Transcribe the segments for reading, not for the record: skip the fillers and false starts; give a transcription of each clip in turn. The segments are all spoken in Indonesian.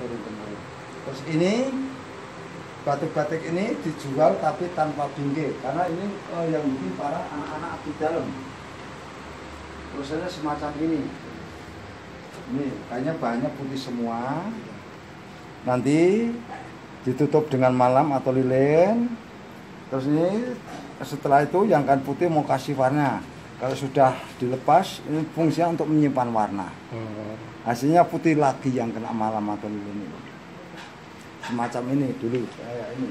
turun-temurun. Terus ini batik-batik ini dijual tapi tanpa bingkai, karena ini yang bikin para anak-anak di dalam. Prosesnya semacam ini. Ini kayaknya bahannya putih semua. Nanti ditutup dengan malam atau lilin. Terus ini setelah itu yang kan putih mau kasih warna. Kalau sudah dilepas, ini fungsinya untuk menyimpan warna. Hasilnya putih lagi yang kena malam atau lilin itu. Semacam ini dulu kayak ini.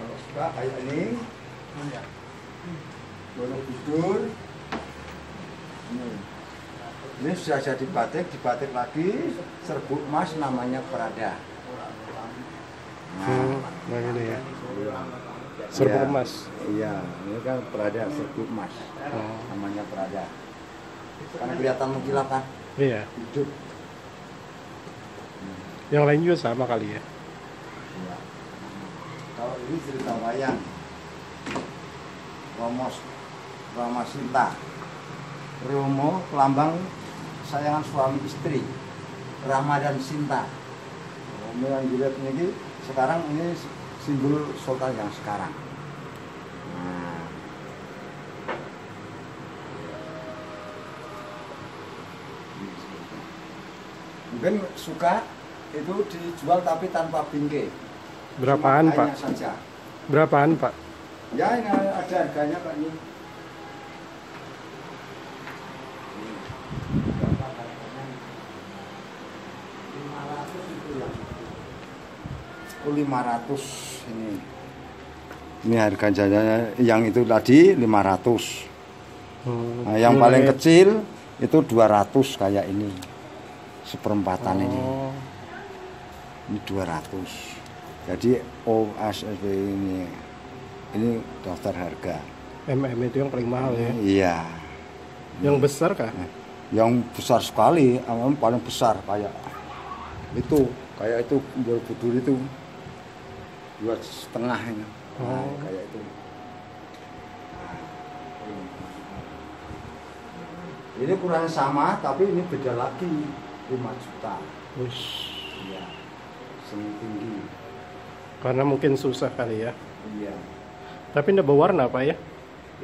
Kalau suka kayak ini. Lalu tidur. Ini sudah jadi batik, dibatik lagi. Serbuk emas namanya Prada. Nah ini ya. Serbuk emas. Iya, ini kan Prada, serbuk emas. Namanya Prada. Karena kelihatan mengkilap kan? Iya. Hidup. Yang lain juga sama kali ya. Ya. Kalau ini cerita wayang. Romos, Ramasinta, Romo Kelambang, Sayangan suami istri, Ramadan Sinta. Romo yang dilihat ini sekarang ini simbol sultan yang sekarang. Nah. Mungkin suka itu dijual tapi tanpa bingkai. Berapaan Pak? Saja. Berapaan Pak? Ya ini ada harganya Pak ini. Rp500 ini. Ini harga jajannya yang itu tadi 500. Nah, yang paling kecil itu 200 kayak ini. Seperempatan ini. Ini 200. Jadi OSSB ini daftar harga. M&M itu yang paling mahal ya? Iya. Yang besar kah? Yang besar sekali, yang paling besar kayak itu. Kayak itu Borobudur itu 2,5 ini. Kayak itu. Ini kurang sama tapi ini beda lagi 5 juta. Iya. Seni tinggi. Karena mungkin susah kali ya. Iya. Tapi ndak berwarna Pak ya?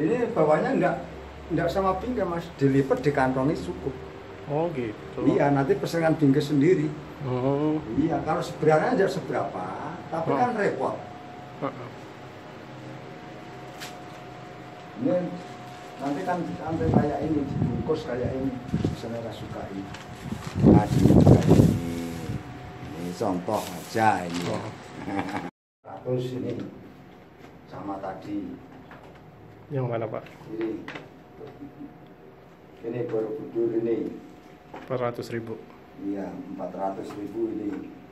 Ini bawahnya ndak sama bingkai Mas, dilipat di kantongnya cukup. Gitu. Iya, nanti pesenkan bingkai sendiri. Iya, kalau seberangnya aja seberapa, tapi kan repot. Ini nanti kan sampai kayak ini, dibungkus kayak ini, misalnya suka ini. Nah, ini contoh aja ini. Terus ini sama tadi. Yang mana Pak? Ini Borobudur ini. 400.000. Iya, 400.000 ini.